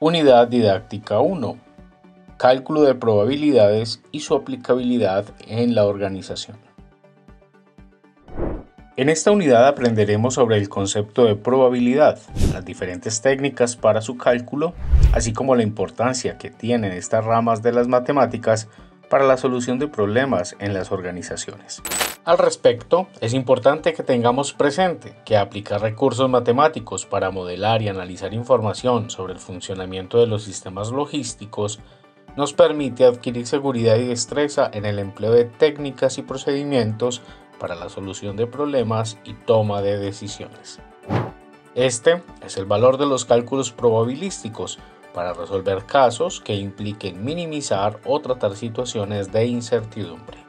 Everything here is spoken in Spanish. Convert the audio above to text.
Unidad Didáctica 1. Cálculo de probabilidades y su aplicabilidad en la organización. En esta unidad aprenderemos sobre el concepto de probabilidad, las diferentes técnicas para su cálculo, así como la importancia que tienen estas ramas de las matemáticas para la solución de problemas en las organizaciones. Al respecto, es importante que tengamos presente que aplicar recursos matemáticos para modelar y analizar información sobre el funcionamiento de los sistemas logísticos nos permite adquirir seguridad y destreza en el empleo de técnicas y procedimientos para la solución de problemas y toma de decisiones. Este es el valor de los cálculos probabilísticos para resolver casos que impliquen minimizar o tratar situaciones de incertidumbre.